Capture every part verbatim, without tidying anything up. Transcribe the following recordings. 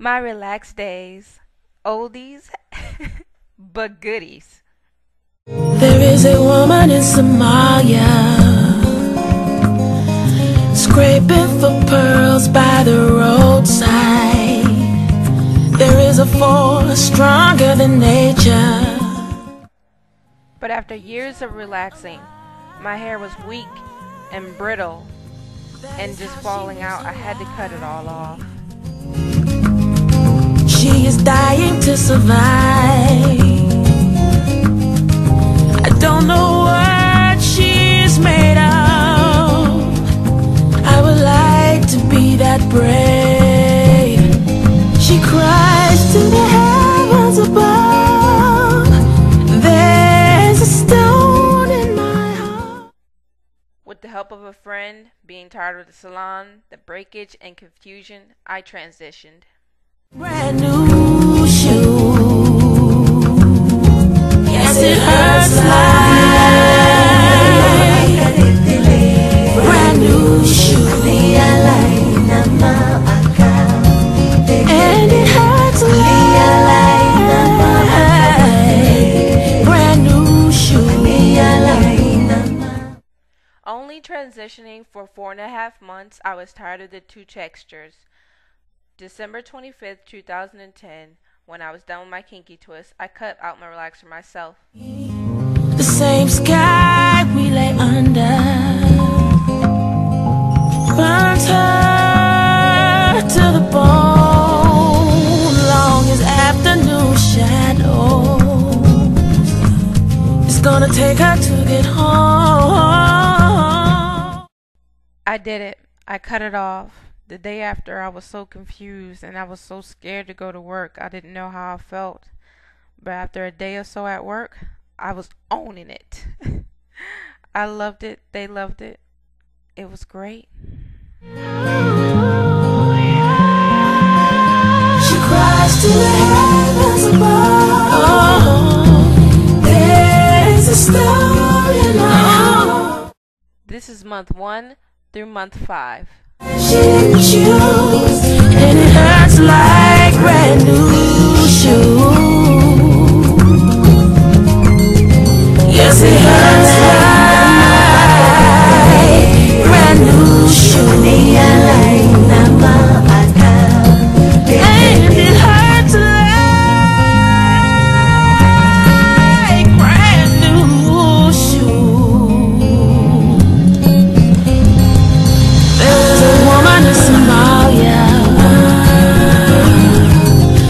My relaxed days, oldies but goodies. There is a woman in Somalia, scraping for pearls by the roadside. There is a force stronger than nature. But after years of relaxing, my hair was weak and brittle and just falling out. I had to cut it all off. She is dying to survive. I don't know what she is made of. I would like to be that brave. She cries to the heavens above. There's a stone in my heart. With the help of a friend, being tired of the salon, the breakage, and confusion, I transitioned. Brand new shoe. Yes, it hurts like brand new shoe. And it hurts like brand new shoe. Only transitioning for four and a half months, I was tired of the two textures. December twenty-fifth, two thousand ten, when I was done with my kinky twist, I cut out my relaxer myself. The same sky we lay under, burnt her to the bone, long as afternoon shadows, it's gonna take her to get home. I did it. I cut it off. The day after, I was so confused and I was so scared to go to work. I didn't know how I felt. But after a day or so at work, I was owning it. I loved it. They loved it. It was great. She cries to the heavens above. There's a star in my heart. This is month one through month five. She didn't choose, and it hurts like brand new shoes. Yes, it hurts like brand new shoes. And it hurts like brand new shoes. There's Somalia.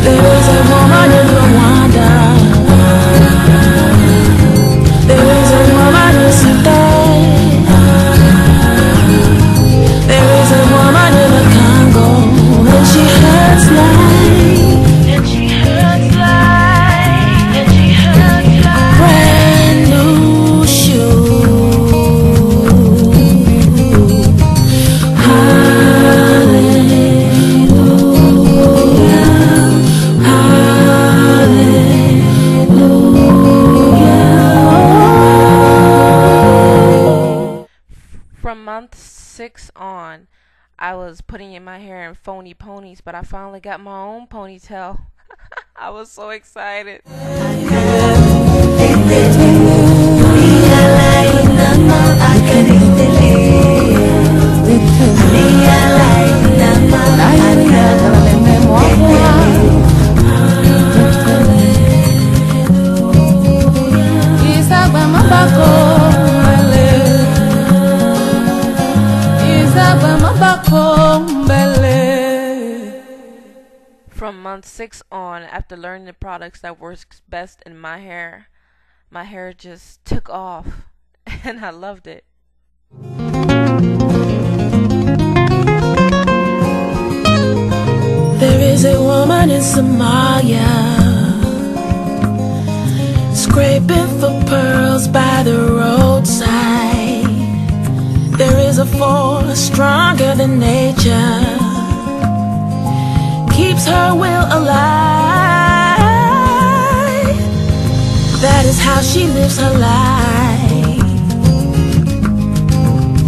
There is a woman in Rwanda. There is a woman in Sudan. There is a woman in the Congo, and she hurts like, and she hurts like, and she hurts like brand new shoes. Her six on, I was putting in my hair in phony ponies, but I finally got my own ponytail. I was so excited. From month six on, after learning the products that works best in my hair, my hair just took off, and I loved it. There is a woman in Somalia, scraping for pearls by the roadside. There is a force stronger than nature, keeps her will alive. That is how she lives her life.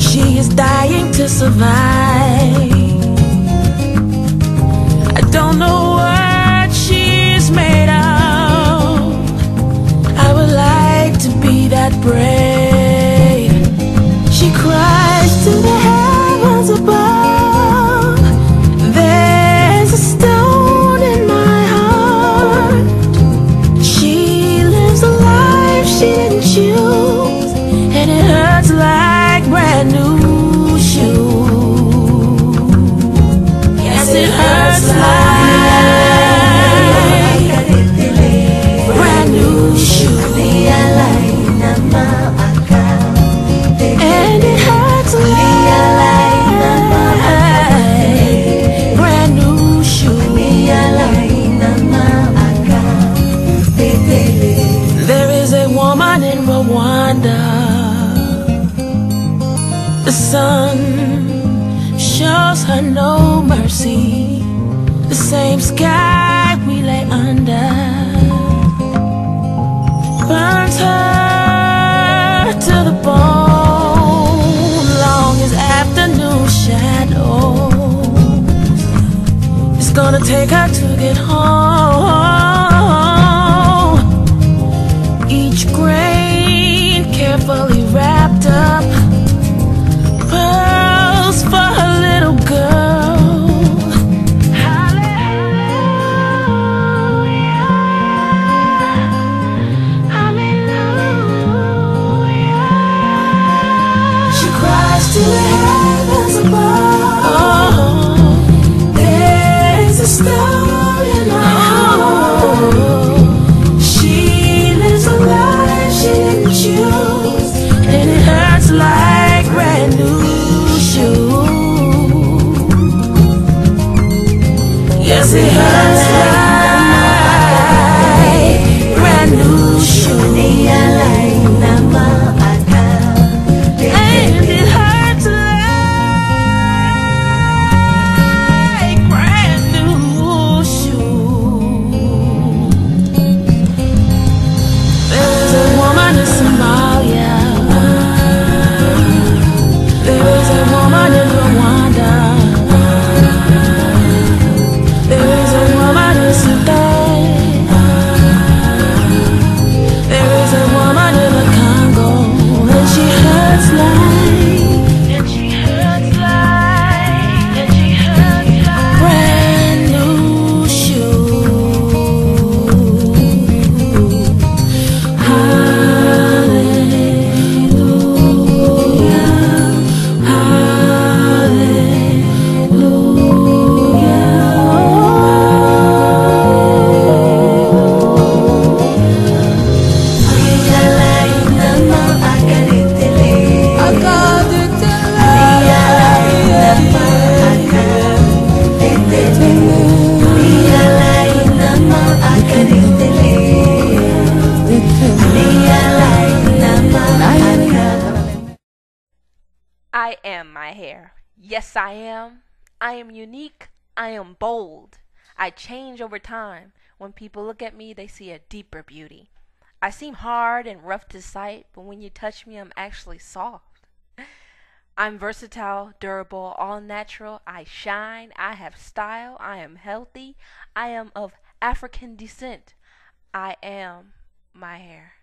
She is dying to survive. I don't know what she's made of. I would like to be that brave. She cries to the heavens above. There's a stone in my heart. She lives a life she didn't choose, and it hurts like brand new shoes. Yes, it hurts like brand new shoes. The sun shows her no mercy, the same sky we lay under burns her to the bone. Long as afternoon shadows, it's gonna take her to get home. Each grain carefully wrapped up, pearls for her little girl. Hallelujah, hallelujah. She cries to the heavens above. Oh, there's a stone in her heart. She lives a life she didn't choose, and it hurts like brand new. Yes, it hurts like brand new shoes. And it hurts like brand new shoes. There's a woman in Somalia. There's a woman in Rwanda. I am my hair. Yes, I am. I am unique. I am bold. I change over time. When people look at me, they see a deeper beauty. I seem hard and rough to sight, but when you touch me, I'm actually soft. I'm versatile, durable, all natural. I shine. I have style. I am healthy. I am of African descent. I am my hair.